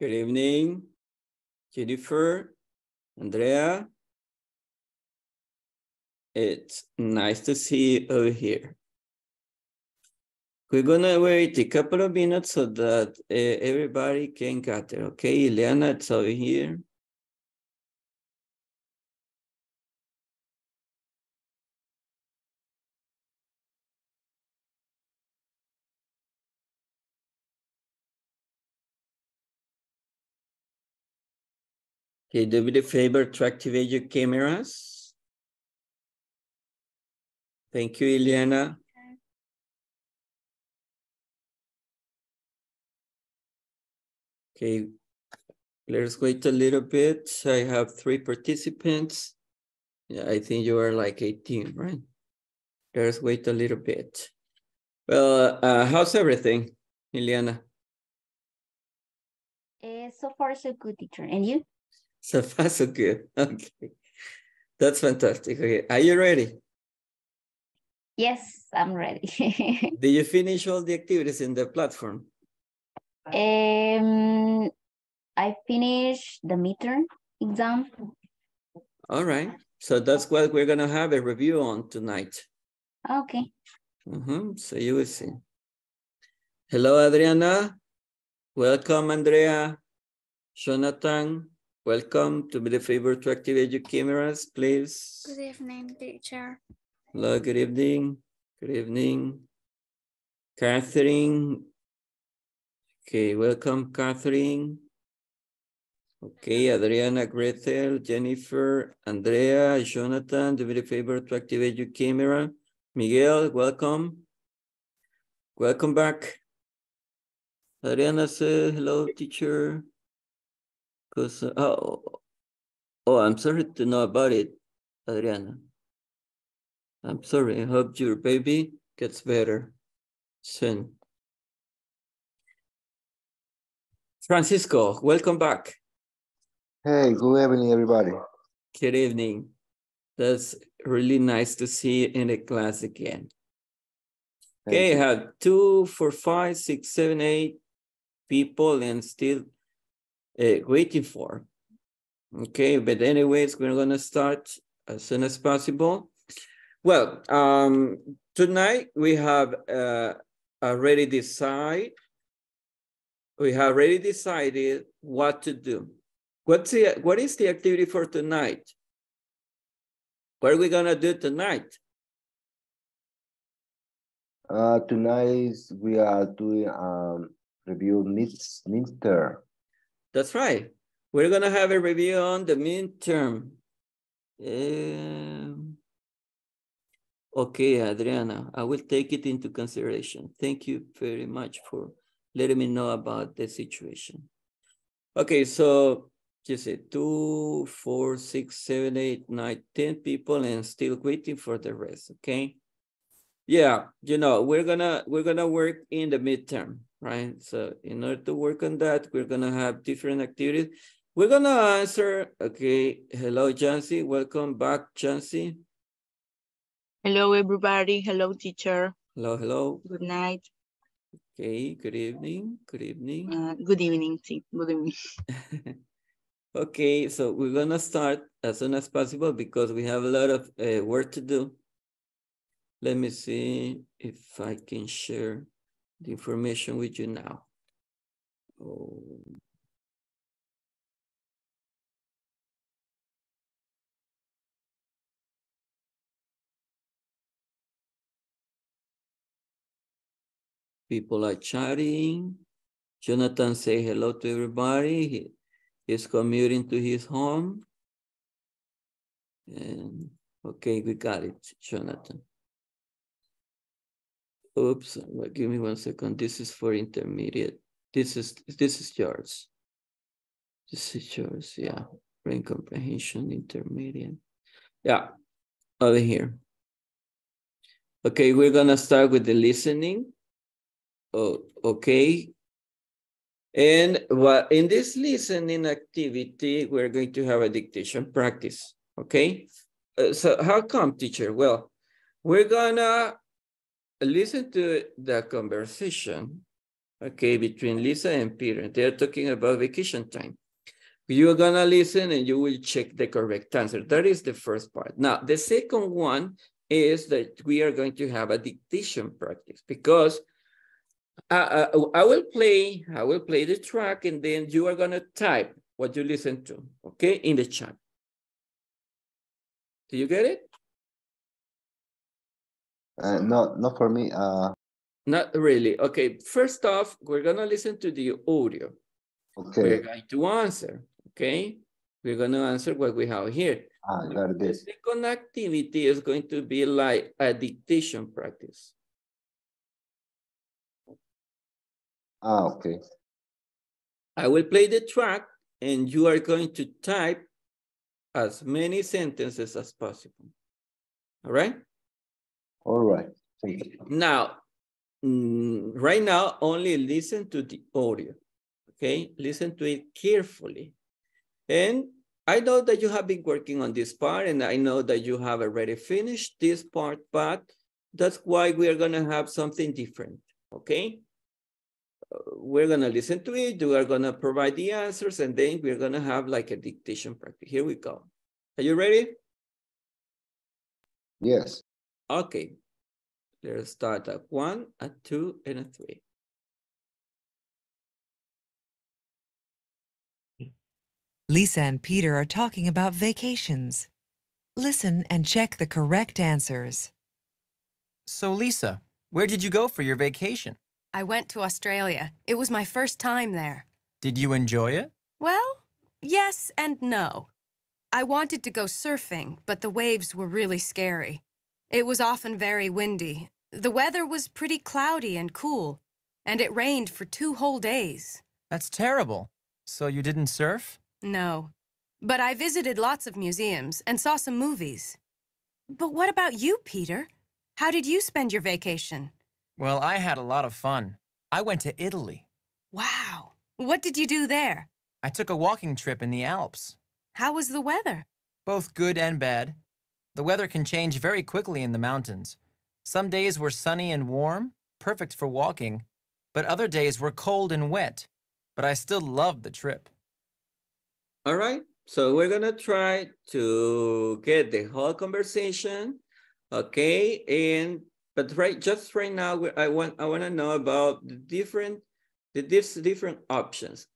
Good evening, Jennifer, Andrea. It's nice to see you over here. We're gonna wait a couple of minutes so that everybody can gather, okay? Ileana, it's over here. Okay, do me the favor to activate your cameras. Thank you, Ileana. Okay, let's wait a little bit. I have 3 participants. Yeah, I think you are like 18, right? Let's wait a little bit. Well, how's everything, Ileana? So far, so good, teacher. And you? So far, so good. Okay. That's fantastic. Okay. Are you ready? Yes, I'm ready. Did you finish all the activities in the platform? I finished the midterm exam. All right. So that's what we're going to have a review on tonight. Okay. So you will see. Hello, Adriana. Welcome, Andrea. Jonathan. Welcome. Do me the favor to activate your cameras, please. Good evening, teacher. Hello, good evening. Good evening. Catherine. Okay, welcome, Catherine. Okay, Adriana, Gretel, Jennifer, Andrea, Jonathan, do me the favor to activate your camera. Miguel, welcome. Welcome back. Adriana says, hello, teacher. Because, I'm sorry to know about it, Adriana. I'm sorry, I hope your baby gets better soon. Francisco, welcome back. Hey, good evening, everybody. Good evening. That's really nice to see you in the class again. Okay, I have 2, 4, 5, 6, 7, 8 people and still waiting for. Okay, but anyways, we're gonna start as soon as possible. Well, tonight we have already decided what to do. What is the activity for tonight? What are we gonna do tonight? Tonight we are doing review midterm. That's right. We're going to have a review on the midterm. Okay, Adriana, I will take it into consideration. Thank you very much for letting me know about the situation. Okay, so just 2, 4, 6, 7, 8, 9, 10 people and still waiting for the rest, okay? Yeah, you know, we're gonna work in the midterm. Right, so in order to work on that, we're gonna have different activities. We're gonna answer, okay, hello, Jancy, welcome back, Jancy. Hello, everybody, hello, teacher. Hello, hello. Good night. Okay, good evening, good evening. Good evening, good evening. Okay, so we're gonna start as soon as possible because we have a lot of work to do. Let me see if I can share the information with you now. Oh. People are chatting. Jonathan say hello to everybody. He's commuting to his home. And okay, we got it, Jonathan. Oops, give me 1 second. This is for intermediate. This is yours. This is yours, yeah. Brain comprehension, intermediate. Yeah, over here. Okay, we're gonna start with the listening. Oh, okay. And in this listening activity, we're going to have a dictation practice, okay? So how come, teacher? Well, we're gonna listen to the conversation okay, between Lisa and Peter. They're talking about vacation time. You're gonna listen and you will check the correct answer. That is the first part. Now, the second one is that we are going to have a dictation practice, because I will play the track, and then you are gonna type what you listen to, okay, in the chat. Do you get it? No, not for me. Not really. Okay, first off, we're gonna listen to the audio. Okay. We're going to answer, okay? We're going to answer what we have here. The second activity is going to be like a dictation practice. Okay. I will play the track and you are going to type as many sentences as possible. All right? All right. Thank you. Now, right now, only listen to the audio. Okay, listen to it carefully. And I know that you have been working on this part, and I know that you have already finished this part, but that's why we are gonna have something different, okay? We're gonna listen to it, you are gonna provide the answers, and then we're gonna have like a dictation practice. Here we go. Are you ready? Yes. Okay, let's start at 1, a 2, and a 3. Lisa and Peter are talking about vacations. Listen and check the correct answers. So, Lisa, where did you go for your vacation? I went to Australia. It was my first time there. Did you enjoy it? Well, yes and no. I wanted to go surfing, but the waves were really scary. It was often very windy. The weather was pretty cloudy and cool, and it rained for 2 whole days. That's terrible. So you didn't surf? No, but I visited lots of museums and saw some movies. But what about you, Peter? How did you spend your vacation? Well, I had a lot of fun. I went to Italy. Wow. What did you do there? I took a walking trip in the Alps. How was the weather? Both good and bad. The weather can change very quickly in the mountains. Some days were sunny and warm, perfect for walking, but other days were cold and wet. But I still loved the trip. All right, so we're gonna try to get the whole conversation, okay? And but right now, I want to know about the different options.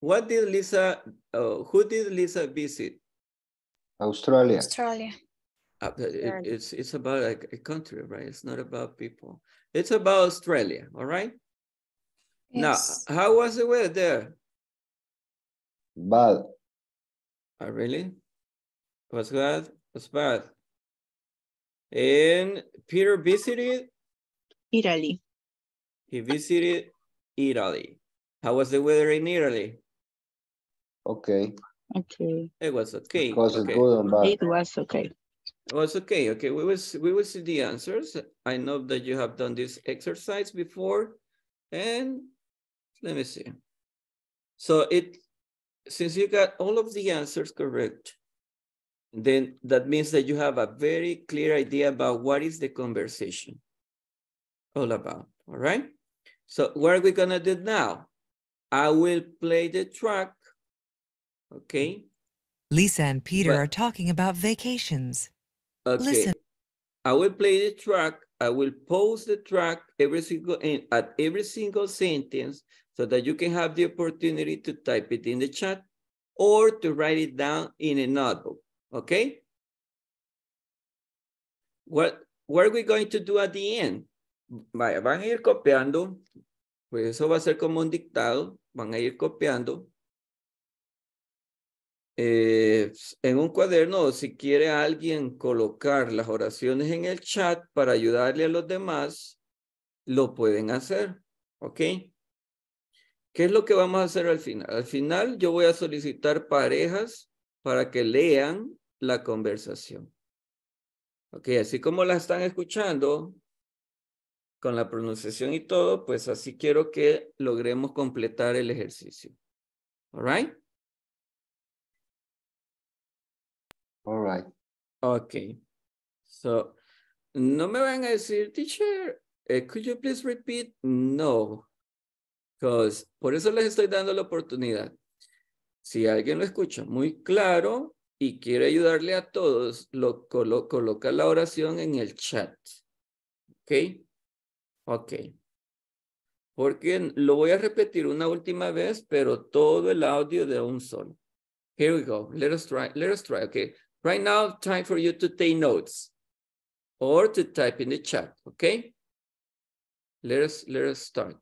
What did Lisa? Who did Lisa visit? Australia. Australia. It's about a country, right? It's not about people. It's about Australia. All right. Yes. Now, how was the weather there? Bad. Oh, really? Was bad? Was bad. And Peter visited? Italy. He visited Italy. How was the weather in Italy? Okay. Okay. It was okay. It was okay. Good and bad. It was okay. It was okay. Okay. We will see the answers. I know that you have done this exercise before. And let me see. So since you got all of the answers correct, then that means that you have a very clear idea about what is the conversation all about, all right? So what are we gonna do now? I will play the track, okay? Lisa and Peter are talking about vacations. Okay. Listen. I will play the track. I will pause the track at every single sentence, so that you can have the opportunity to type it in the chat or to write it down in a notebook, okay? What are we going to do at the end? Van a ir copiando, pues eso va a ser como un dictado, van a ir copiando en un cuaderno, o si quiere alguien colocar las oraciones en el chat para ayudarle a los demás, lo pueden hacer, ¿ok? ¿Qué es lo que vamos a hacer al final? Al final yo voy a solicitar parejas para que lean la conversación. Ok, así como la están escuchando, con la pronunciación y todo, pues así quiero que logremos completar el ejercicio. All right? All right. Ok. So, no me van a decir, teacher, could you please repeat? No. Entonces, por eso les estoy dando la oportunidad. Si alguien lo escucha muy claro y quiere ayudarle a todos, coloca la oración en el chat. ¿Ok? Ok. Porque lo voy a repetir una última vez, pero todo el audio de un solo. Here we go. Let us try. Okay. Right now, time for you to take notes or to type in the chat. Okay. Let us start.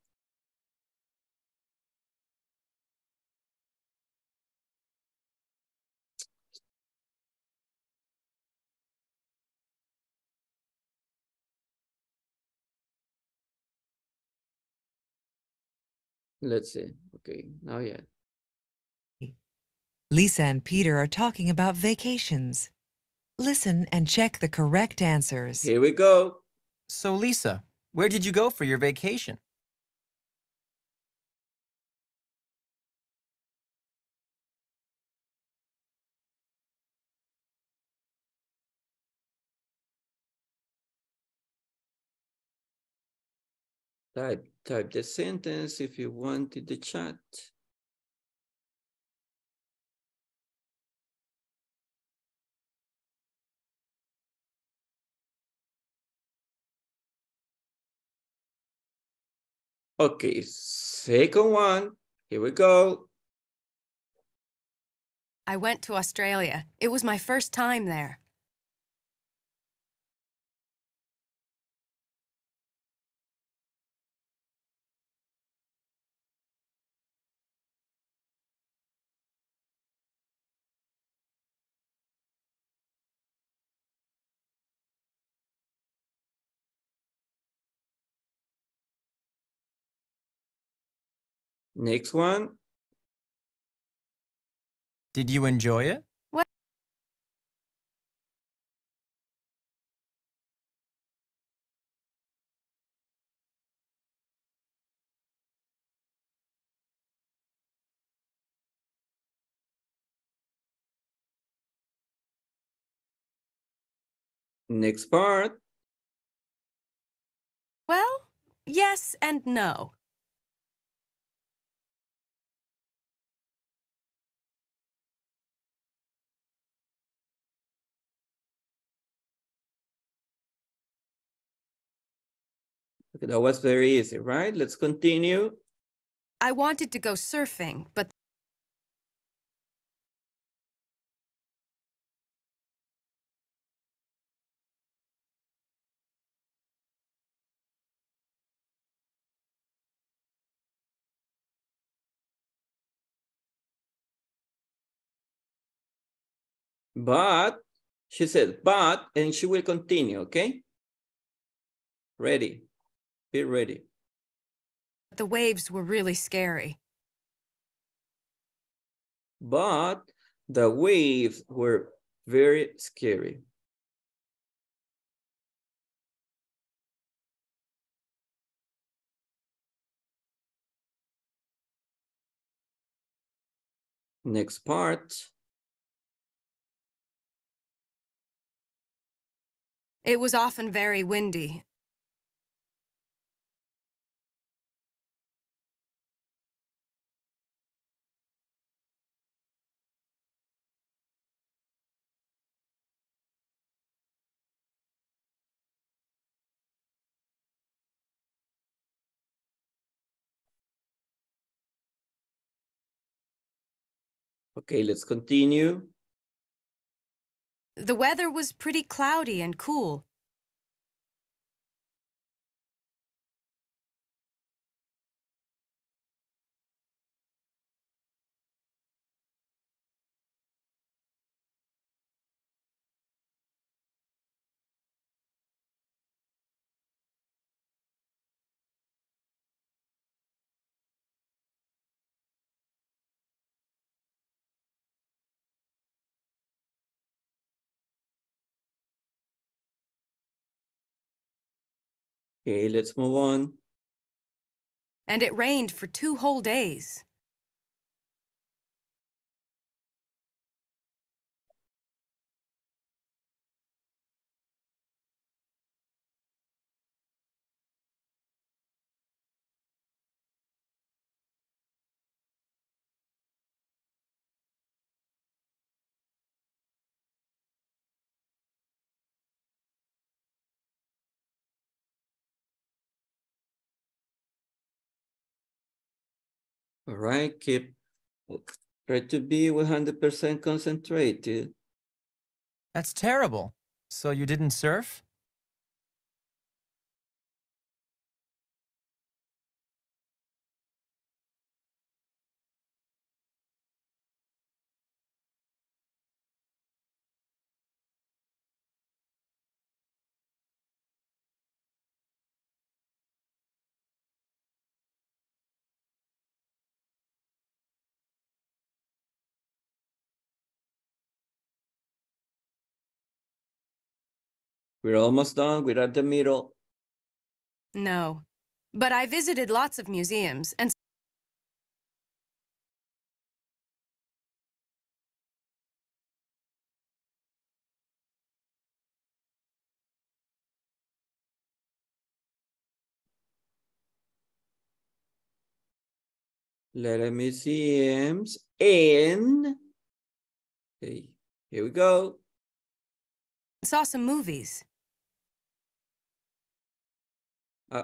Let's see. Okay. Now, yeah. Lisa and Peter are talking about vacations. Listen and check the correct answers. Here we go. So, Lisa, where did you go for your vacation? Type the sentence if you want in the chat. Okay, second one. Here we go. I went to Australia. It was my first time there. Next one. Did you enjoy it? What? Next part. Well, yes and no. That was very easy, right? Let's continue. I wanted to go surfing, but... But, she said, but, and she will continue, okay? Ready. Be ready. The waves were really scary. But the waves were very scary. Next part. It was often very windy. Okay, let's continue. The weather was pretty cloudy and cool. Okay, let's move on. And it rained for 2 whole days. All right, try to be 100% concentrated. That's terrible. So you didn't surf? We're almost done. We're at the middle. No, but I visited lots of museums and... Lot of museums and... Okay, here we go. Saw some movies.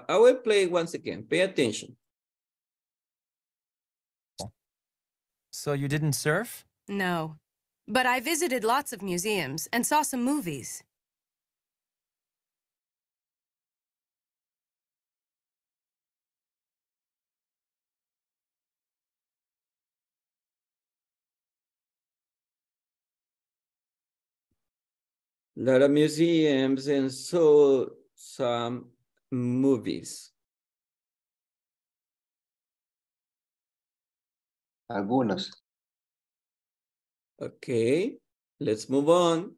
I will play once again. Pay attention. So you didn't surf? No, but I visited lots of museums and saw some movies. A lot of museums and saw some movies. Algunos. Okay, let's move on.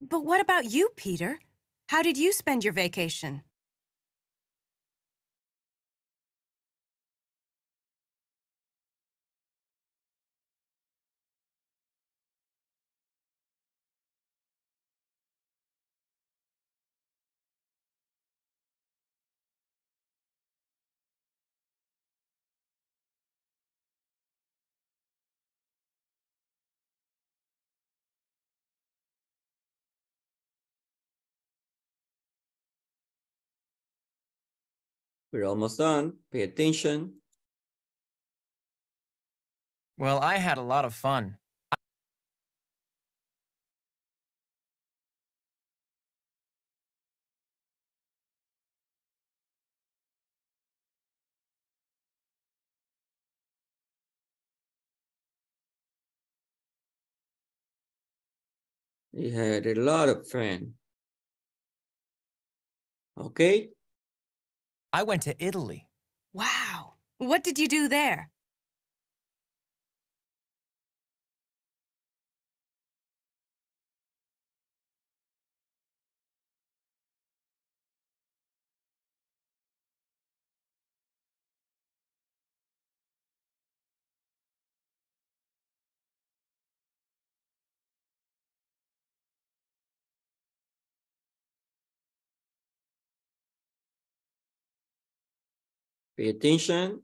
But what about you, Peter? How did you spend your vacation? We're almost done. Pay attention. Well, I had a lot of fun. You had a lot of fun. Okay. I went to Italy. Wow. What did you do there? Pay attention.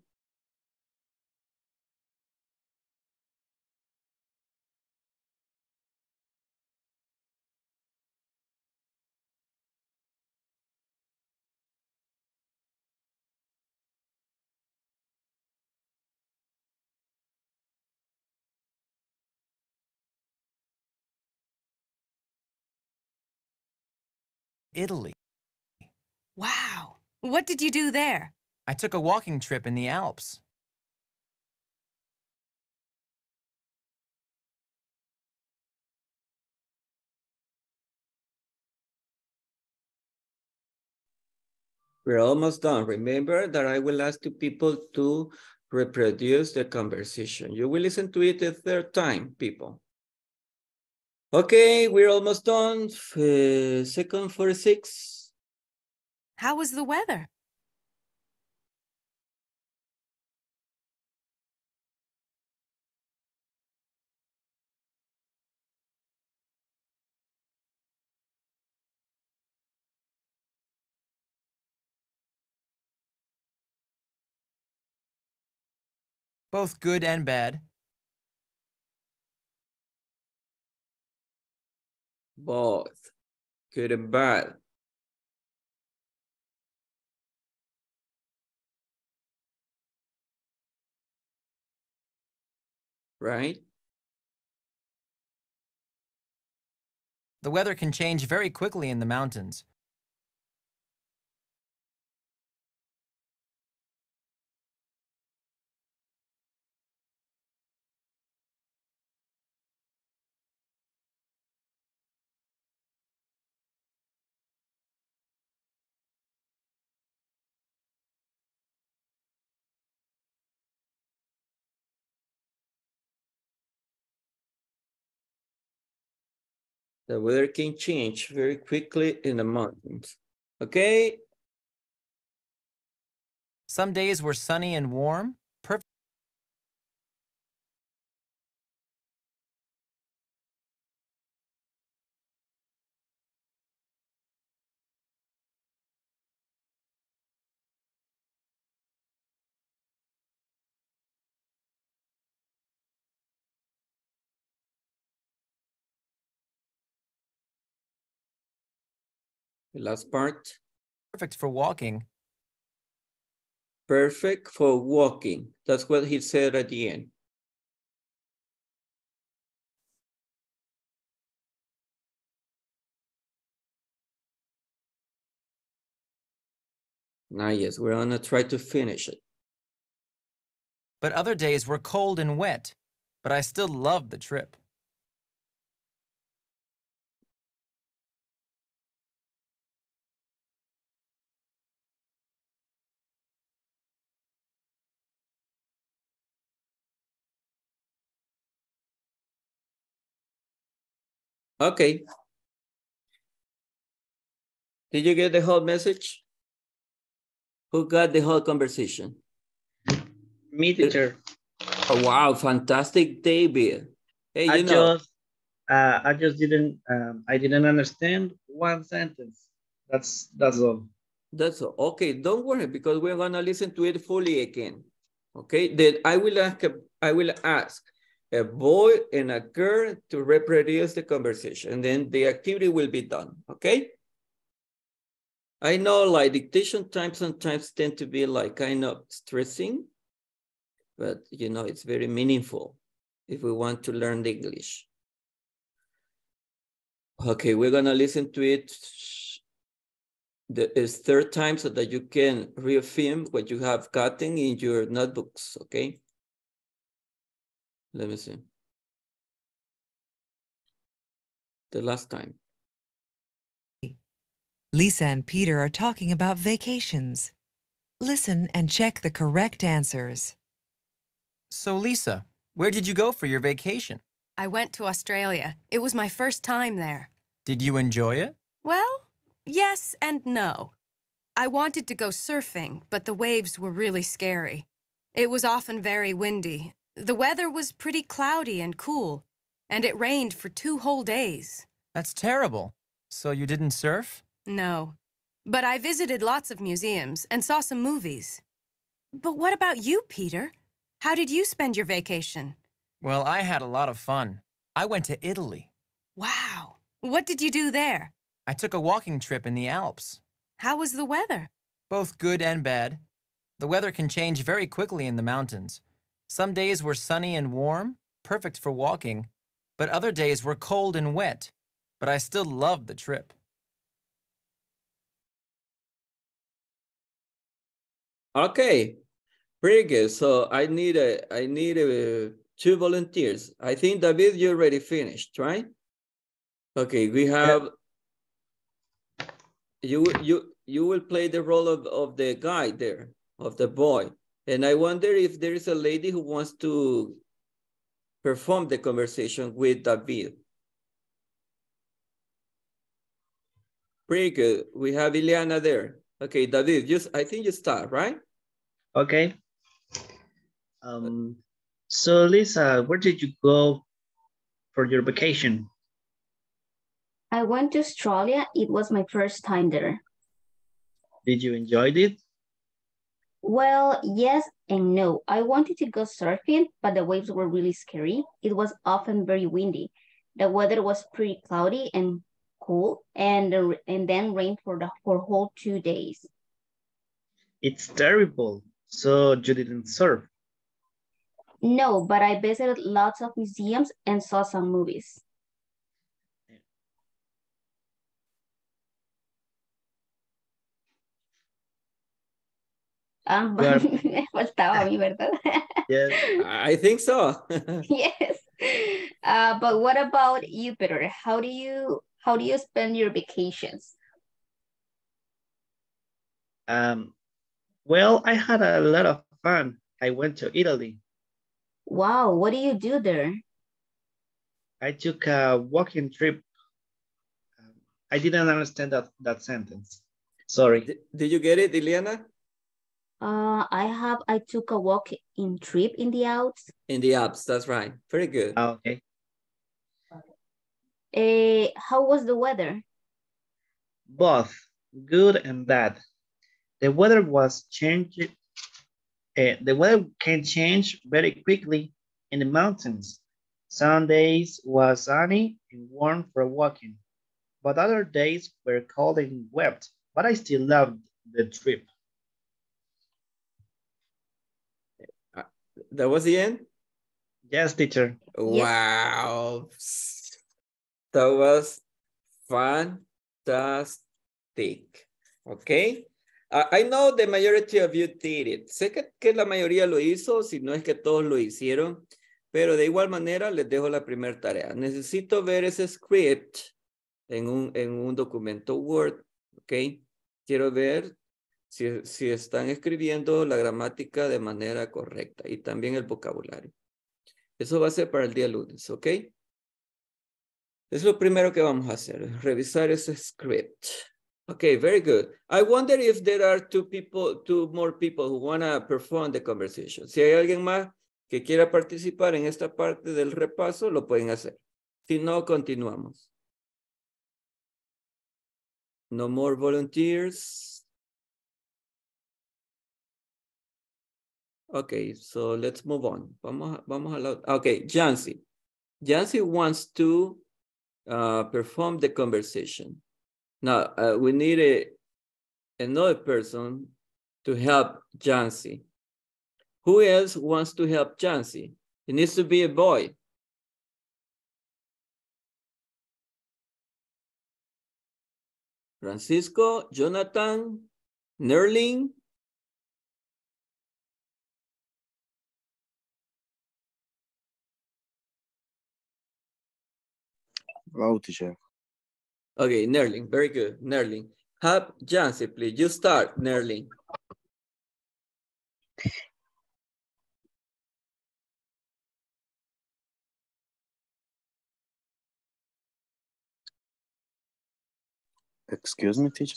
Italy. Wow. What did you do there? I took a walking trip in the Alps. We're almost done. Remember that I will ask the people to reproduce the conversation. You will listen to it a third time, people. Okay, we're almost done. Second 46. How was the weather? Both good and bad. Both good and bad. right? The weather can change very quickly in the mountains. The weather can change very quickly in the mountains. Okay? Some days were sunny and warm. Perfect. Last part. Perfect for walking. Perfect for walking. That's what he said at the end. Now, yes, we're gonna try to finish it. But other days were cold and wet, but I still loved the trip. Okay. Did you get the whole message? Who got the whole conversation? Me, teacher. Oh, wow, fantastic, David. Hey, I didn't understand one sentence. That's all. That's all. Okay, don't worry, because we're gonna listen to it fully again. Okay, then I will ask a boy and a girl to reproduce the conversation, and then the activity will be done, okay? I know like dictation time sometimes tend to be like kind of stressing, but you know, it's very meaningful if we want to learn the English. Okay, we're gonna listen to it the third time so that you can reaffirm what you have gotten in your notebooks, okay? Let me see. The last time. Lisa and Peter are talking about vacations. Listen and check the correct answers. So, Lisa, where did you go for your vacation? I went to Australia. It was my first time there. Did you enjoy it? Well, yes and no. I wanted to go surfing, but the waves were really scary. It was often very windy. The weather was pretty cloudy and cool, and it rained for 2 whole days. That's terrible. So you didn't surf? No, but I visited lots of museums and saw some movies. But what about you, Peter? How did you spend your vacation? Well, I had a lot of fun. I went to Italy. Wow. What did you do there? I took a walking trip in the Alps. How was the weather? Both good and bad. The weather can change very quickly in the mountains. Some days were sunny and warm, perfect for walking, but other days were cold and wet, but I still loved the trip. Okay, pretty good. So I need 2 volunteers. I think, David, you already finished, right? Okay, we have, you will play the role of the guy there, of the boy. And I wonder if there is a lady who wants to perform the conversation with David. Pretty good. We have Ileana there. Okay, David, I think you start, right? Okay. So Lisa, where did you go for your vacation? I went to Australia. It was my first time there. Did you enjoy it? Well, yes and no. I wanted to go surfing, but the waves were really scary. It was often very windy. The weather was pretty cloudy and cool, and then rained for whole 2 days. It's terrible. So you didn't surf? No, but I visited lots of museums and saw some movies. Me faltaba a mí, ¿verdad? Yes, I think so. Yes. But what about you, Peter? How do you spend your vacations? Well, I had a lot of fun. I went to Italy. Wow, what do you do there? I took a walking trip. I didn't understand that sentence. Sorry. Did you get it, Ileana? I took a walk-in trip in the Alps. In the Alps, that's right. Very good. Okay. How was the weather? Both good and bad. The weather was changing. The weather can change very quickly in the mountains. Some days was sunny and warm for walking, but other days were cold and wet. But I still loved the trip. That was the end? Yes, teacher. Wow. Yes. That was fantastic. Okay. I know the majority of you did it. Sé que la mayoría lo hizo, si no es que todos lo hicieron, pero de igual manera les dejo la primera tarea. Necesito ver ese script en un documento Word. Okay. Quiero ver si están escribiendo la gramática de manera correcta y también el vocabulario. Eso va a ser para el día lunes, ¿ok? Es lo primero que vamos a hacer, revisar ese script. Okay, very good. I wonder if there are two more people who want to perform the conversation. Si hay alguien más que quiera participar en esta parte del repaso, lo pueden hacer. Si no, continuamos. No more volunteers. Okay, so let's move on. Okay, Jancy. Jancy wants to perform the conversation. Now, we need another person to help Jancy. Who else wants to help Jancy? It needs to be a boy. Francisco, Jonathan, Nerling. Hello, teacher. Okay, Nerling, very good, Nerling. Help Jancy, please. You start, Nerling. Excuse me, teacher.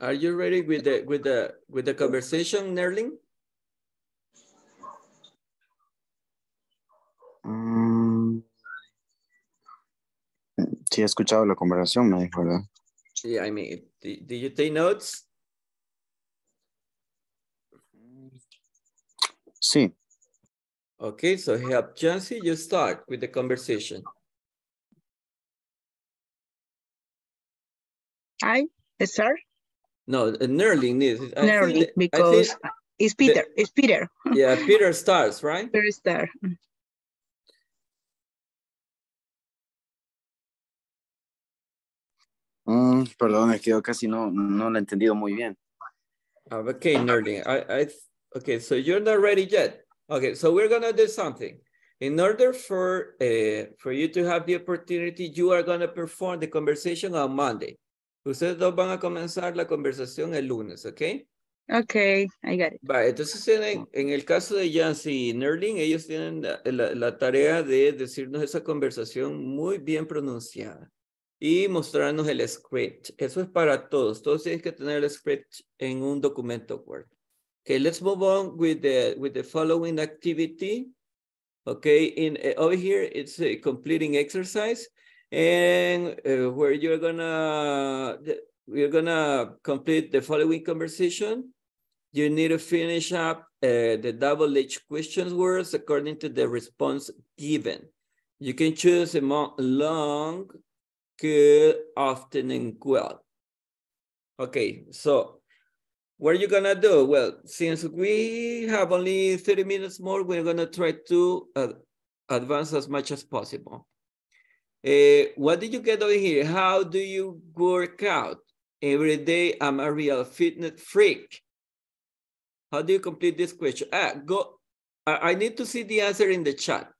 Are you ready with the conversation, Nerling? Sí, he escuchado la conversación, me dijo, ¿verdad? Yeah, I mean, did you take notes? Sí. Okay, so help Jancy, you start with the conversation. Hi, sir? No, Nerling needs. Nerling, because it's Peter, it's Peter. Yeah, Peter starts, right? Peter starts. Perdón, es que yo casi no lo he entendido muy bien. Okay, Nerling. Okay, so you're not ready yet. Okay, so we're going to do something. In order for you to have the opportunity, you are going to perform the conversation on Monday. Ustedes dos van a comenzar la conversación el lunes, ¿ok? Okay, I got it. Vale, entonces en el caso de Jancy y Nerling, ellos tienen la tarea de decirnos esa conversación muy bien pronunciada y mostrarnos el script. Eso es para todos. Todos tienen que tener el script en un documento Word. Okay, let's move on with the following activity. Okay, over here it's a completing exercise, and where we're gonna complete the following conversation. You need to finish up the double-edged questions words according to the response given. You can choose among long, good, often, and well. Okay, so What are you gonna do? Well, since we have only 30 minutes more, we're gonna try to advance as much as possible. What did you get over here? How do you work out? Every day, I'm a real fitness freak. How do you complete this question? I need to see the answer in the chat.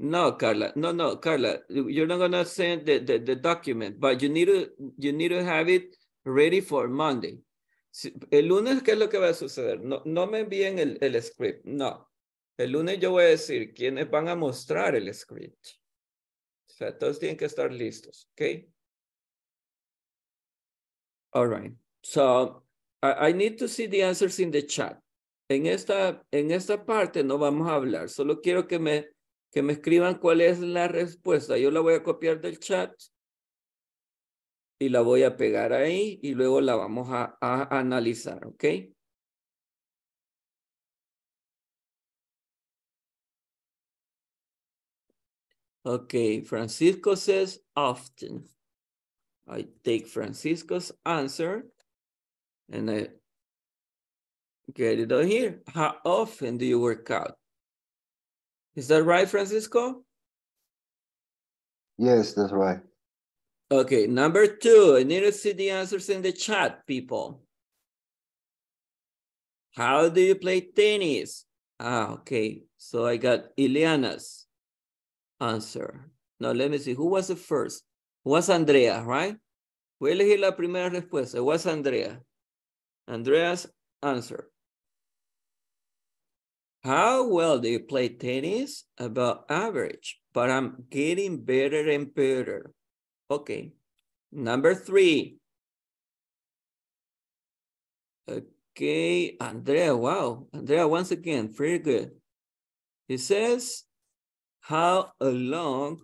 No, Carla. No, Carla. You're not gonna send the document, but you need to have it ready for Monday. El lunes, ¿qué es lo que va a suceder? No me envíen el script. No. El lunes yo voy a decir quiénes van a mostrar el script. O sea, todos tienen que estar listos, ¿ok? All right. So I need to see the answers in the chat. En esta parte no vamos a hablar. Solo quiero que me escriban cuál es la respuesta. Yo la voy a copiar del chat y la voy a pegar ahí y luego la vamos a analizar, ¿ok? Ok, Francisco says often. I take Francisco's answer and I get it on here. How often do you work out? Is that right, Francisco? Yes, that's right. Okay, number 2, I need to see the answers in the chat, people. How do you play tennis? Okay, so I got Ileana's answer. Now, let me see, who was the first? It was Andrea, right? Voy a elegir la primera respuesta. It was Andrea. Andrea's answer. How well do you play tennis? About average, but I'm getting better and better. Okay, number 3. Okay, Andrea, wow. Andrea, once again, pretty good. He says, how long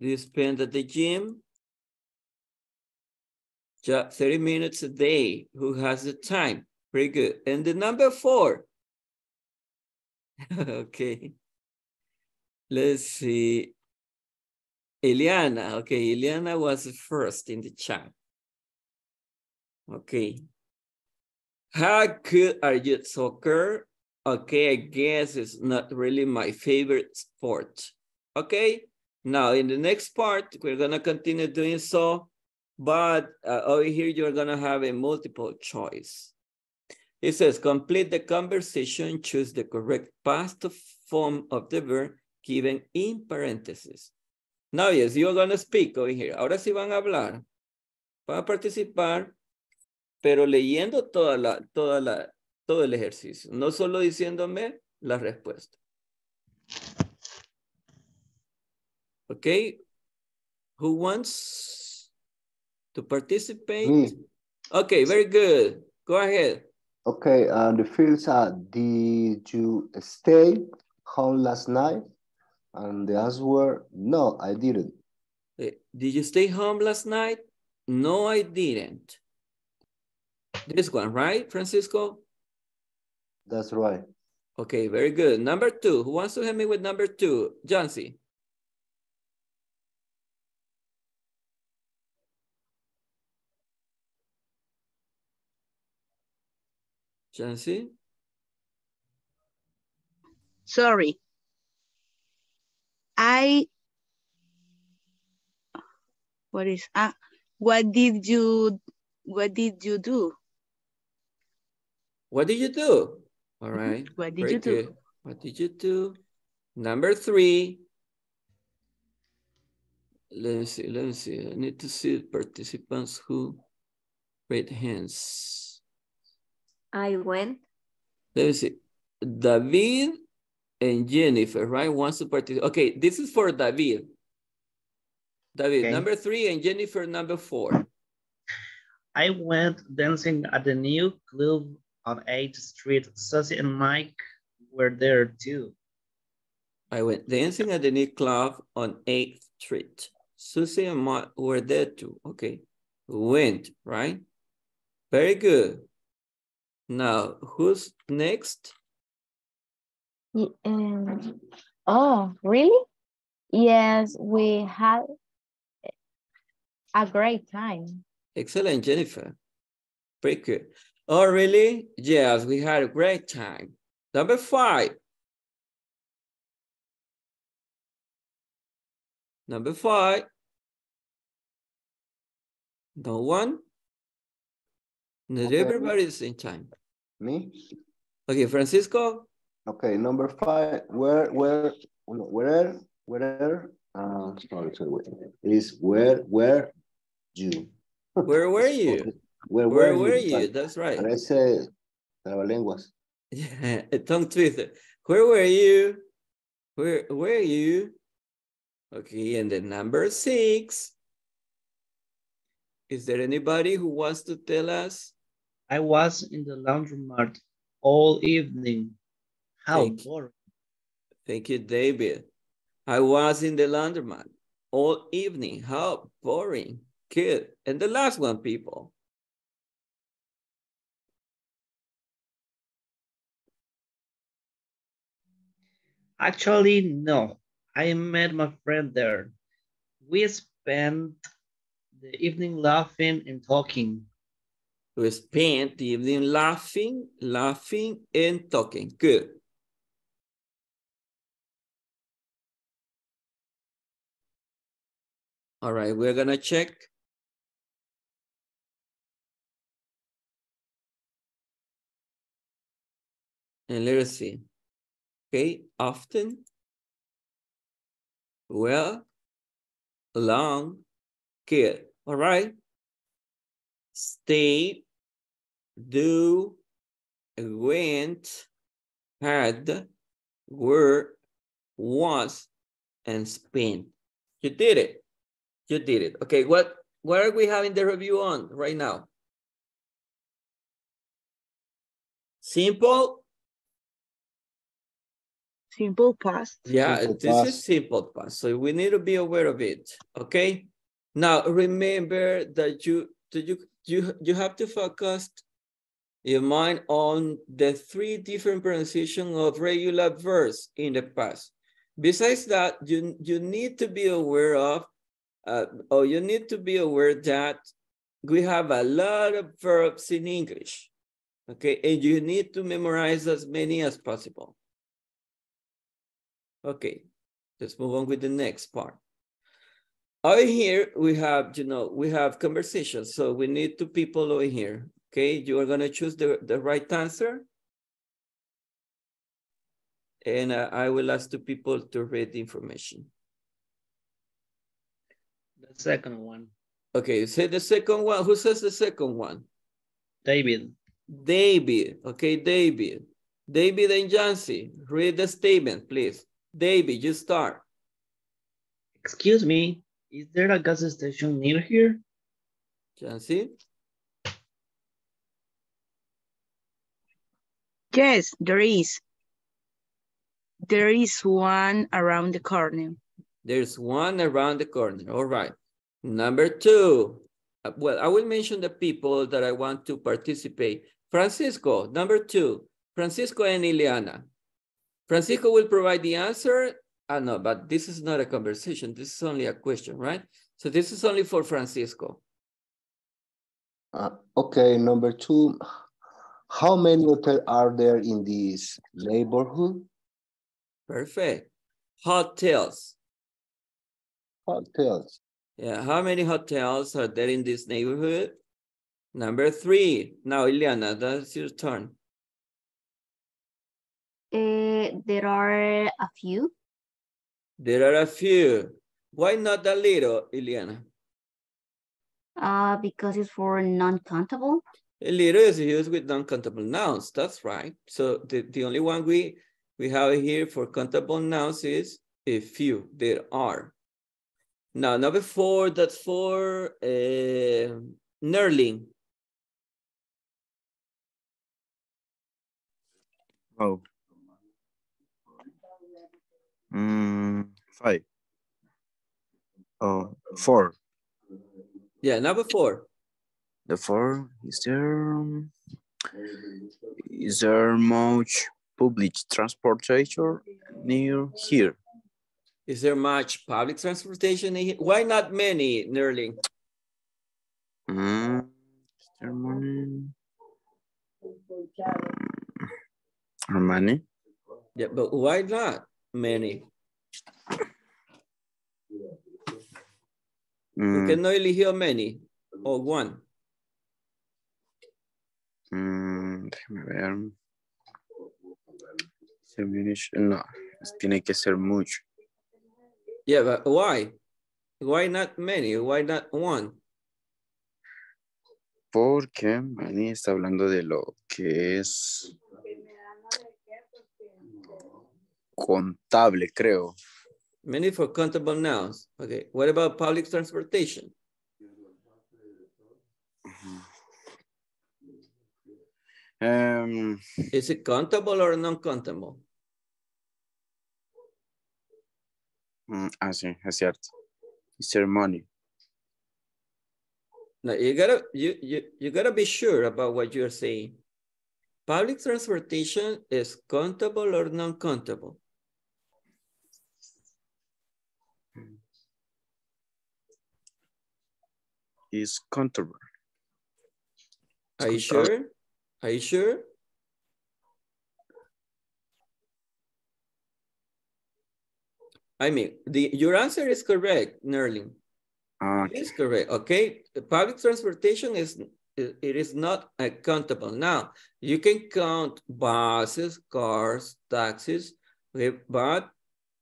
do you spend at the gym? Just 30 minutes a day. Who has the time? Pretty good. And the number 4. Okay. Let's see. Ileana. Okay, Ileana was first in the chat. Okay. How good are you at soccer? Okay, I guess it's not really my favorite sport. Okay. Now, in the next part, we're going to continue doing so, but over here, you're going to have a multiple choice. It says, complete the conversation, choose the correct past form of the verb given in parentheses. Now, yes, you're going to speak over here. Ahora sí van a hablar. Van a participar, pero leyendo todo el ejercicio. No solo diciéndome la respuesta. Okay, who wants to participate? Me. Okay, very good. Go ahead. Okay, the fields are, did you stay home last night? And the answers were, no, I didn't. Did you stay home last night? No, I didn't. This one, right, Francisco? That's right. Okay, very good. Number 2, who wants to help me with number 2? Jancy. Jancy? Sorry. What did you do? What did you do? All right. What did you do? What did you do? Number 3. Let me see. I need to see participants who raised hands. I went. Let me see. David and Jennifer, right? Wants to participate. Okay, this is for David. David, okay. Number 3, and Jennifer, number 4. I went dancing at the new club on 8th Street. Susie and Mike were there too. I went dancing at the new club on 8th Street. Susie and Mike were there too. Okay. Went, right? Very good. Now, who's next? Oh, really? Yes, we had a great time. Excellent, Jennifer. Pretty good. Oh, really? Yes, we had a great time. Number 5. Number 5. No one? Not okay. Everybody's in time. Me? Okay, Francisco? Okay, number 5. Where you? Where were you? Where were you? That's right. Parece trabalenguas. Yeah, a tongue twister. Where were you? Where were you? Okay, and then number 6. Is there anybody who wants to tell us? I was in the laundromat all evening. How boring. Thank you, David. I was in the laundromat all evening. How boring. Good. And the last one, people. Actually, no. I met my friend there. We spent the evening laughing and talking. We spent the evening laughing and talking. Good. All right, we're gonna check. And let us see. Okay, often, well, long, good. All right. Stay, do, went, had, were, was, and spent. You did it. You did it. Okay, what are we having the review on right now? Simple? Simple past. Yeah, simple this past. Is simple past. So we need to be aware of it. Okay. Now remember that you have to focus your mind on the 3 different pronunciations of regular verbs in the past. Besides that, you need to be aware of that we have a lot of verbs in English, okay? And you need to memorize as many as possible. Okay, let's move on with the next part. Over here, we have, you know, we have conversations. So we need 2 people over here, okay? You are gonna choose the right answer. And I will ask 2 people to read the information. The second one. Okay, say the second one. Who says the second one? David. David. Okay, David. David and Jancy, read the statement, please. David, you start. Excuse me, is there a gas station near here? Jancy? Yes, there is. There is one around the corner. There's one around the corner. All right. Number 2. Well, I will mention the people that I want to participate. Francisco, number 2. Francisco and Ileana. Francisco will provide the answer. Ah, no, but this is not a conversation. This is only a question, right? So this is only for Francisco. Okay, number 2. How many hotels are there in this neighborhood? Perfect. Hotels. Hotels. Yeah, how many hotels are there in this neighborhood? Number 3. Now, Ileana, that's your turn. There are a few. There are a few. Why not a little, Ileana? Because it's for non-countable. A little is used with non-countable nouns. That's right. So the only one we have here for countable nouns is a few. There are. Now, number 4, that's for Nerling. Oh. 5. Oh, 4. Yeah, number 4. The 4, is there much public transportation near here? Is there much public transportation in here? Why not many, Nerling? Mr. Armani. Yeah, but why not many? You cannot eligible many or one. Déjame ver. No, tiene que ser mucho. Yeah, but why? Why not many? Why not one? Porque Manny está hablando de lo que es contable, creo. Many for countable nouns. Okay, what about public transportation? Is it countable or non-countable? Ah, sí, es cierto. It's your money. Now you gotta be sure about what you're saying. Public transportation is countable or non-countable? It's countable. Are you sure? Are you sure? I mean, your answer is correct, Nerlin. Okay. It is correct, okay? Public transportation is not accountable. Now, you can count buses, cars, taxis, but,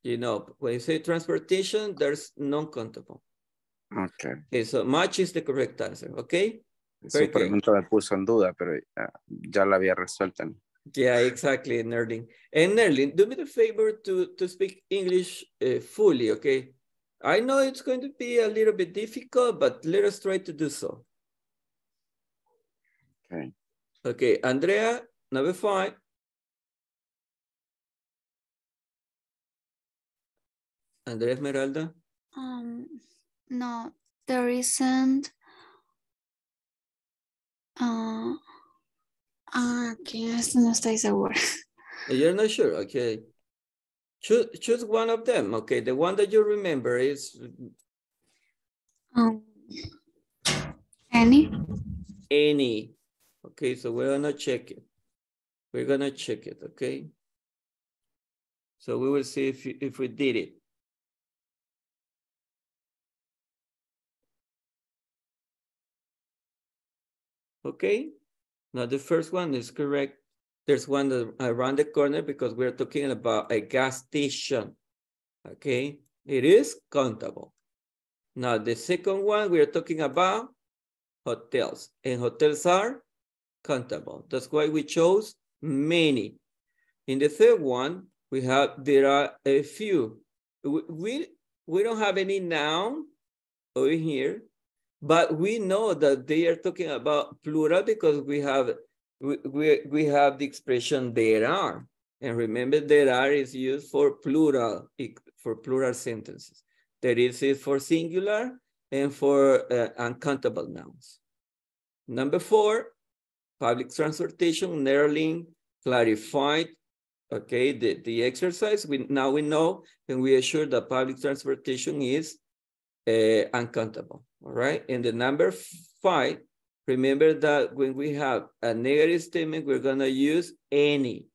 you know, when you say transportation, there's non-countable. Okay. Okay, so much is the correct answer, okay? Esa pregunta me puso en duda, pero ya la había resuelta. Yeah, exactly, Nerlin. And Nerlin, do me the favor to speak English fully, okay? I know it's going to be a little bit difficult, but let us try to do so. Okay. Okay, Andrea, number 5. Andrea Esmeralda? No, there isn't. Okay, no estoy segura. You're not sure, okay. Choose one of them, okay. The one that you remember is... any? Any. Okay, so we're gonna check it. We're gonna check it, okay? So we will see if we did it. Okay, now the first one is correct. There's one around the corner because we're talking about a gas station, okay? It is countable. Now, the second one, we're talking about hotels, and hotels are countable. That's why we chose many. In the third one, we have, there are a few. We don't have any noun over here, but we know that they are talking about plural because we have the expression there are, and remember there are is used for plural sentences. There is for singular and for uncountable nouns. Number 4, public transportation. Nerlin clarified, okay, the exercise. Now we know and we are sure that public transportation is uncountable. All right, and the number 5. Remember that when we have a negative statement, we're gonna use any.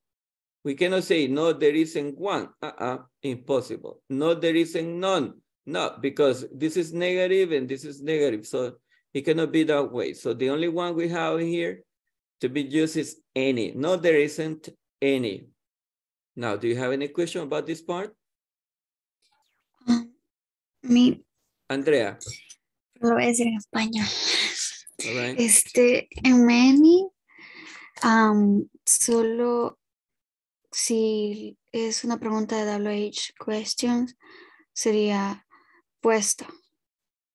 We cannot say, no, there isn't one, impossible. No, there isn't none, no, because this is negative and this is negative, so it cannot be that way. So the only one we have here to be used is any. No, there isn't any. Now, do you have any question about this part? Me. Andrea. Lo voy a decir en español. All right. En many, solo si es una pregunta de WH questions, sería puesto,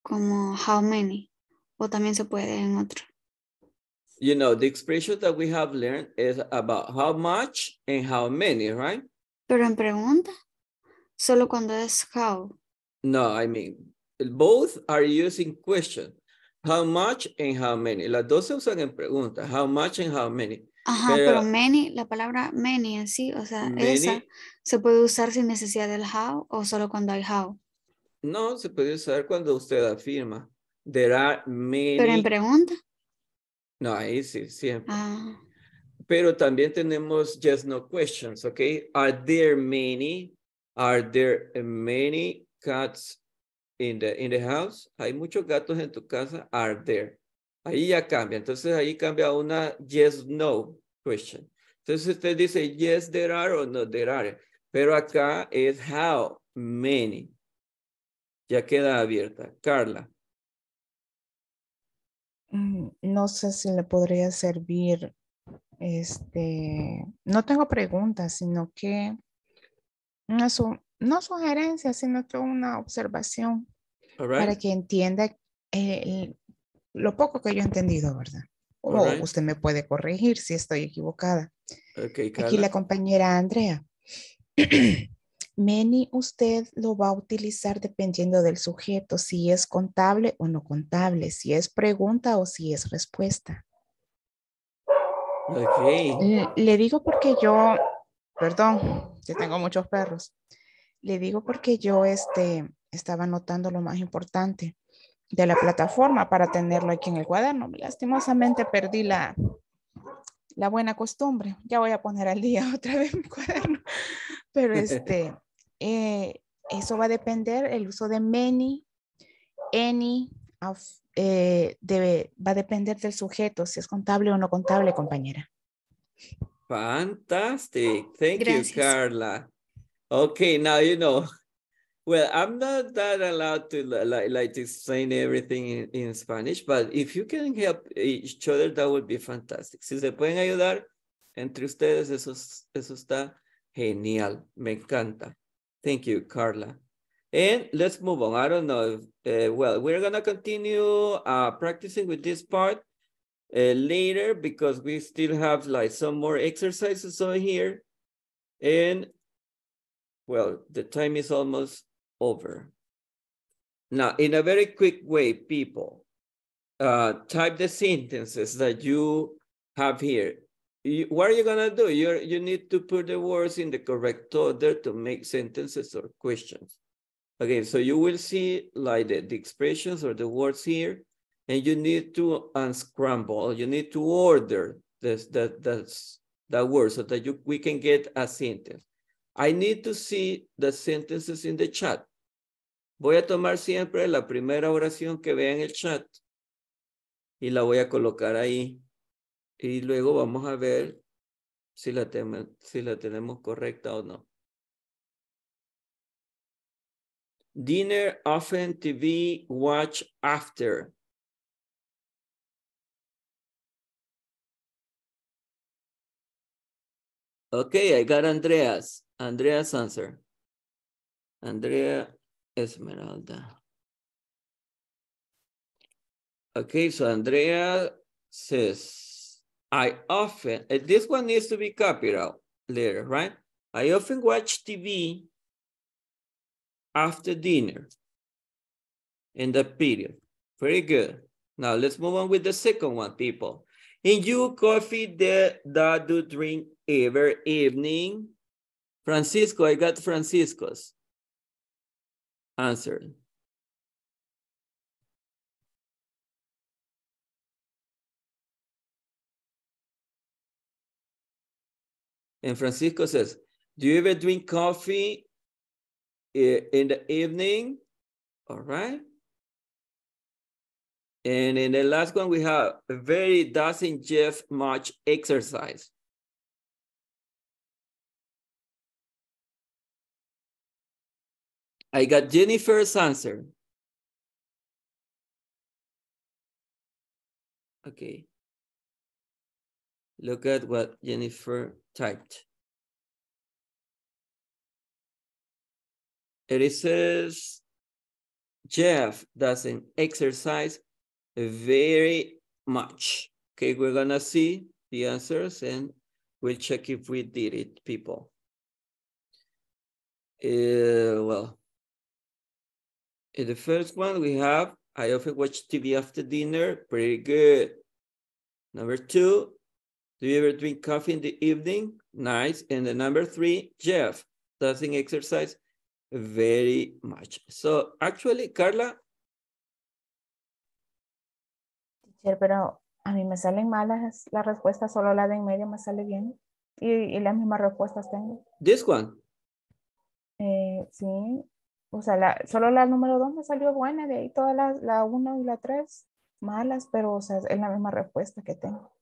como how many, o también se puede en otro. You know, the expression that we have learned is about how much and how many, right? Pero en pregunta, solo cuando es how. No, I mean, both are using question. How much and how many. Las dos se usan en preguntas. How much and how many. Ajá, pero many, la palabra many en sí, o sea, many, esa se puede usar sin necesidad del how o solo cuando hay how. No, se puede usar cuando usted afirma. There are many. Pero en pregunta. No, ahí sí, siempre. Ah. Pero también tenemos just no questions, okay? Are there many cats in the house? Hay muchos gatos en tu casa. Are there? Ahí ya cambia. Entonces ahí cambia una yes, no question. Entonces usted dice yes, there are o no, there are. Pero acá es how many. Ya queda abierta. Carla. No sé si le podría servir. No tengo preguntas, sino que no sugerencias, sino que una observación. All right. Para que entienda lo poco que yo he entendido, ¿verdad? O right. Usted me puede corregir si estoy equivocada. Okay, Carla. Aquí la compañera Andrea. Many usted lo va a utilizar dependiendo del sujeto, si es contable o no contable, si es pregunta o si es respuesta. Okay. Le digo porque yo, perdón, yo tengo muchos perros. Le digo porque yo estaba anotando lo más importante de la plataforma para tenerlo aquí en el cuaderno. Lastimosamente perdí la buena costumbre. Ya voy a poner al día otra vez mi cuaderno. Pero eso va a depender el uso de many, any, of. Va a depender del sujeto, si es contable o no contable, compañera. Fantastic. Thank you, Carla. Okay, now you know. Well, I'm not that allowed to to explain everything in Spanish, but if you can help each other, that would be fantastic. Si se pueden ayudar entre ustedes, eso está genial. Me encanta. Thank you, Carla. And let's move on. I don't know. We're going to continue practicing with this part later because we still have like some more exercises on here. And well, the time is almost over. Now, in a very quick way, people, type the sentences that you have here. What are you going to do? You need to put the words in the correct order to make sentences or questions. Okay, so you will see like the expressions or the words here, and you need to unscramble. You need to order that word so that we can get a sentence. I need to see the sentences in the chat. Voy a tomar siempre la primera oración que vea en el chat y la voy a colocar ahí. Y luego vamos a ver si la tenemos correcta o no. Dinner, often, TV, watch, after. Okay, I got Andreas. Andreas' answer. Andrea Esmeralda. Okay, so Andrea says, I often, and this one needs to be copied out later, right? I often watch TV after dinner, in the period. Very good. Now let's move on with the second one, people. In you coffee that do drink every evening? Francisco, I got Francisco's answer. And Francisco says, do you ever drink coffee in the evening? All right. And in the last one, we have a very doesn't give much exercise. I got Jennifer's answer. Okay. Look at what Jennifer typed. It says, Jeff doesn't exercise very much. Okay, we're gonna see the answers and we'll check if we did it, people. Well, in the first one we have, I often watch TV after dinner. Pretty good. Number two, do you ever drink coffee in the evening? Nice. And the number three, Jeff doesn't exercise very much. So actually, Carla, Teacher, pero a mí me salen malas las respuestas, solo la de en medio me sale bien. Y las mismas respuestas tengo. This one. Sí. O sea, solo la número 2 me salió buena, de ahí todas las, la 1 y la 3 malas, pero o sea, es la misma respuesta que tengo.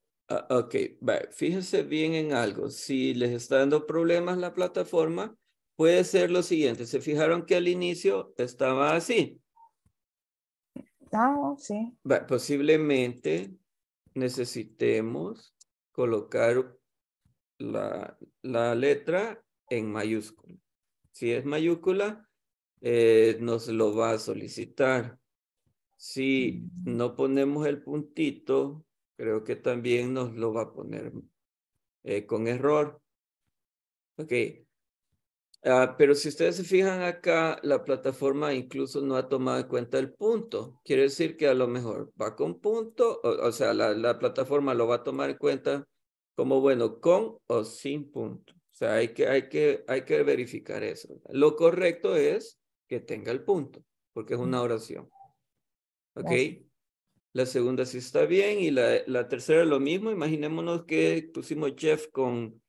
Ok, vale. Fíjense bien en algo. Si les está dando problemas la plataforma, puede ser lo siguiente. ¿Se fijaron que al inicio estaba así? Ah, sí. Vale. Posiblemente necesitemos colocar la letra en mayúscula. Si es mayúscula, nos lo va a solicitar. Si no ponemos el puntito, creo que también nos lo va a poner con error. Ok. Pero si ustedes se fijan acá, la plataforma incluso no ha tomado en cuenta el punto. Quiere decir que a lo mejor va con punto, o sea, la plataforma lo va a tomar en cuenta como bueno, con o sin punto. O sea, hay que verificar eso. Lo correcto es que tenga el punto, porque es una oración. ¿Ok? Sí. La segunda sí está bien y la tercera lo mismo. Imaginémonos que pusimos Jeff con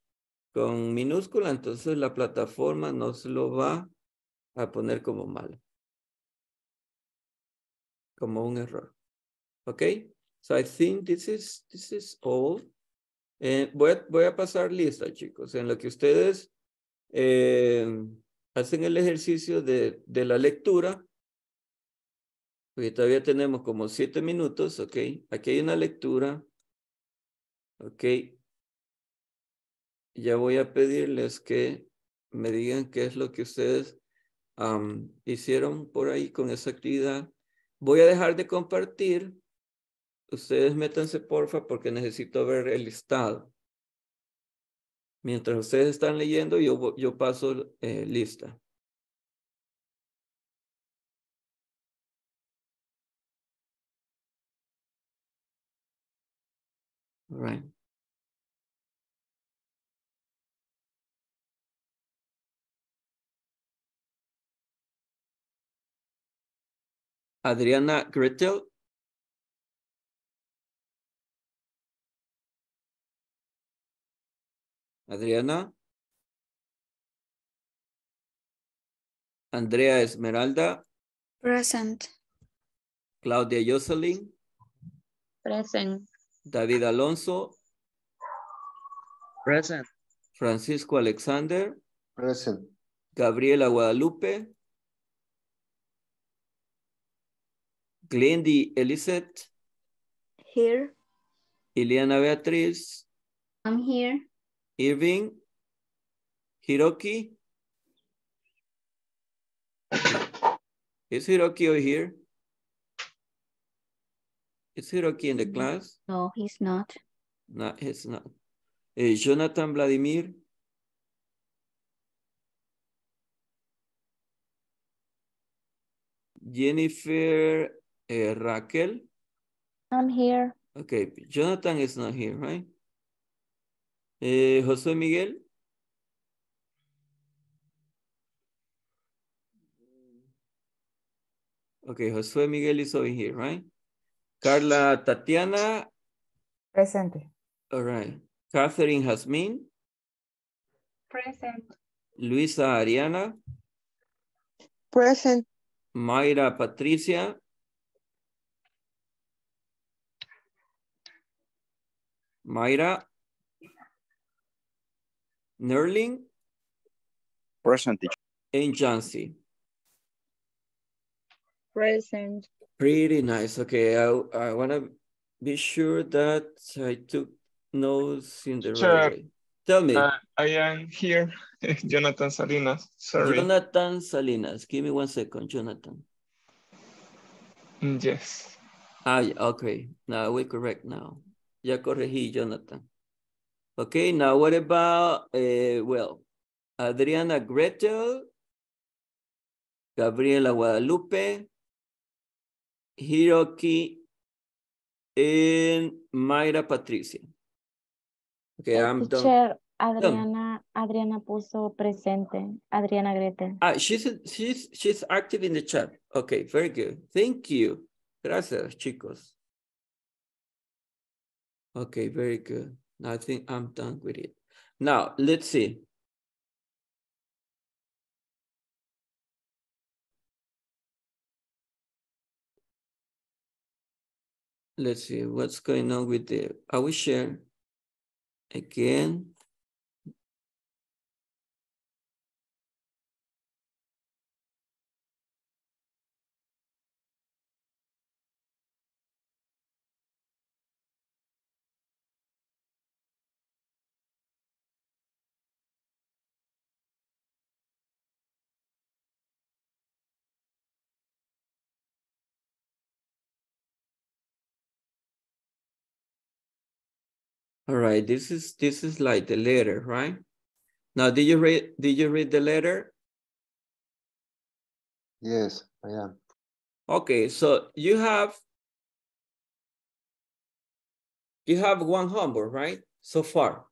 minúscula, entonces la plataforma nos lo va a poner como malo. Como un error. ¿Ok? So I think this is all. Voy a pasar lista, chicos, en lo que ustedes hacen el ejercicio de la lectura, porque todavía tenemos como 7 minutos, ok, aquí hay una lectura, ok, ya voy a pedirles que me digan qué es lo que ustedes hicieron por ahí con esa actividad. Voy a dejar de compartir. Ustedes métanse, porfa, porque necesito ver el listado. Mientras ustedes están leyendo, yo paso lista. All right. Adriana Gretel. Adriana. Andrea Esmeralda. Present. Claudia Jocelyn. Present. David Alonso. Present. Francisco Alexander. Present. Gabriela Guadalupe. Glendy Elisette. Here. Ileana Beatriz. I'm here. Irving, Hiroki. Is Hiroki over here? Is Hiroki in the class? No, he's not. No, he's not. Jonathan Vladimir. Jennifer Raquel. I'm here. Okay, Jonathan is not here, right? José Miguel. Okay, José Miguel is over here, right? Carla Tatiana. Presente. All right. Catherine Jasmine. Present. Luisa Ariana. Present. Mayra Patricia. Mayra. Nerling. Present. And Jancy. Present. Pretty nice. Okay, I want to be sure that I took notes in the right way. Tell me. I am here. Jonathan Salinas. Sorry. Jonathan Salinas. Give me 1 second, Jonathan. Yes. Okay. Now we're correct now. Ya corregí, Jonathan. Okay, now what about, Adriana Gretel, Gabriela Guadalupe, Hiroki, and Mayra Patricia. Okay, I'm done. Teacher, Adriana puso presente, Adriana Gretel. She's active in the chat. Okay, very good. Thank you. Gracias, chicos. Okay, very good. I think I'm done with it. Now, let's see. Let's see what's going on with the, I will share again. All right, this is like the letter, right? Now, did you read the letter? Yes, I am. Okay, so you have one homework, right? So far.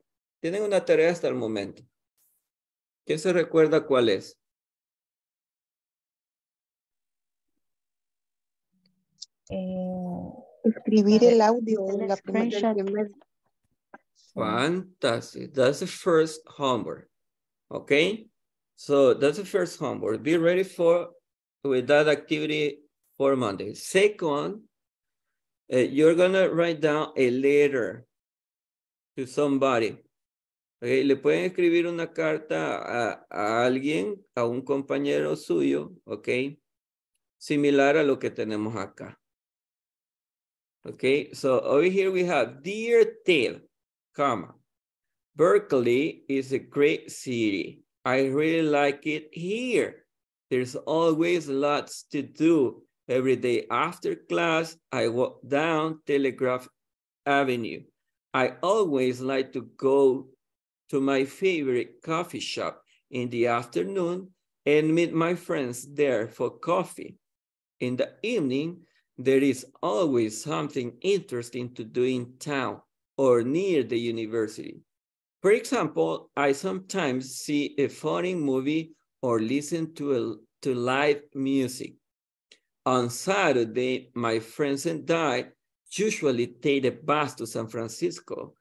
Tienen una tarea hasta el momento. ¿Quién se recuerda cuál es? Escribir el audio en la primera semana. Fantastic. That's the first homework. Okay. So that's the first homework. Be ready with that activity for Monday. Second, you're going to write down a letter to somebody. Okay. Le pueden escribir una carta a alguien, a un compañero suyo. Okay. Similar a lo que tenemos acá. Okay. So over here we have Dear Tale. Comma. Berkeley is a great city. I really like it here. There's always lots to do. Every day after class, I walk down Telegraph Avenue. I always like to go to my favorite coffee shop in the afternoon and meet my friends there for coffee. In the evening, there is always something interesting to do in town or near the university. For example, I sometimes see a funny movie or listen to live music. On Saturday, my friends and I usually take a bus to San Francisco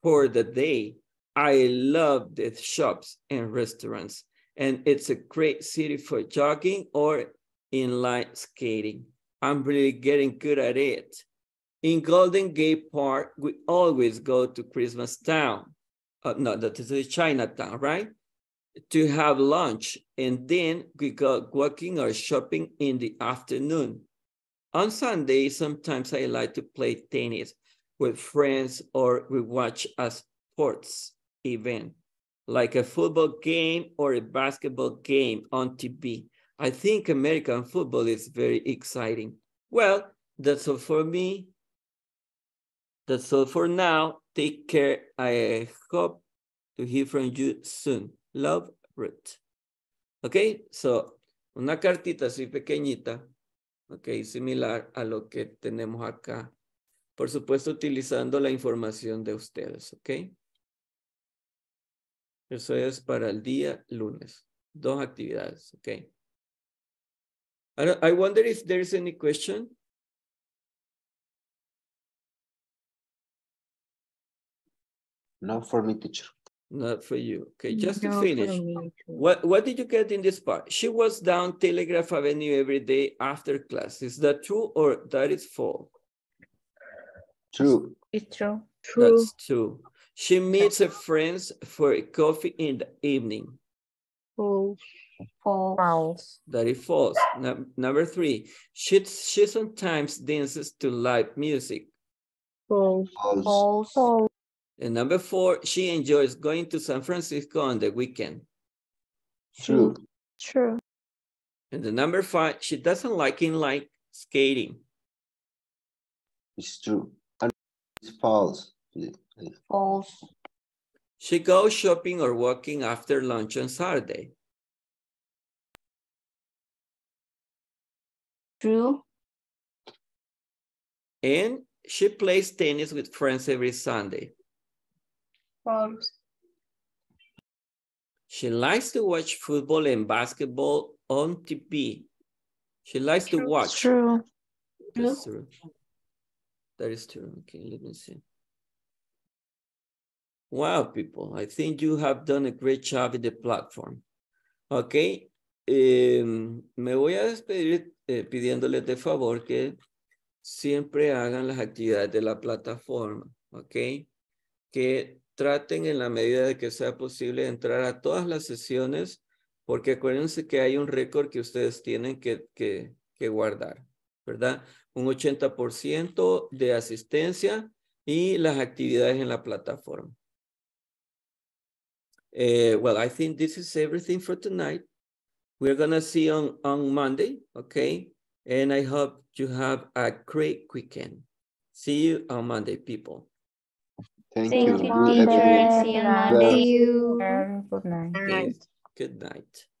for the day. I love the shops and restaurants, and it's a great city for jogging or inline skating. I'm really getting good at it. In Golden Gate Park, we always go to Christmas Town. No, that is Chinatown, right? To have lunch, and then we go walking or shopping in the afternoon. On Sunday, sometimes I like to play tennis with friends, or we watch a sports event, like a football game or a basketball game on TV. I think American football is very exciting. Well, that's all for me. That's all for now. Take care. I hope to hear from you soon. Love, Ruth. Okay, so una cartita así pequeñita, okay, similar a lo que tenemos acá. Por supuesto, utilizando la información de ustedes, okay. Eso es para el día lunes. 2 actividades, okay. I wonder if there's any question. Not for me, teacher. Not for you. Okay, just to finish. What did you get in this part? She was down Telegraph Avenue every day after class. Is that true or that is false? True. It's true. That's true. She meets her friends for a coffee in the evening. False. False. That is false. Number 3. She sometimes dances to live music. False. False. False. And number 4, she enjoys going to San Francisco on the weekend. True. True. And the number 5, she doesn't like inline skating. It's true. It's false. False. She goes shopping or walking after lunch on Saturday. True. And she plays tennis with friends every Sunday. False. She likes to watch football and basketball on TV. She likes to watch. True. That's true. That is true. Okay, let me see. Wow, people, I think you have done a great job in the platform. Okay, me voy a despedir pidiéndoles de favor que siempre hagan las actividades de la plataforma, ok, que traten en la medida de que sea posible entrar a todas las sesiones, porque acuérdense que hay un récord que ustedes tienen que guardar, ¿verdad? Un 80% de asistencia y las actividades en la plataforma. Well, I think this is everything for tonight. We're going to see on Monday, okay? And I hope you have a great weekend. See you on Monday, people. Thank you. Good night. Good night.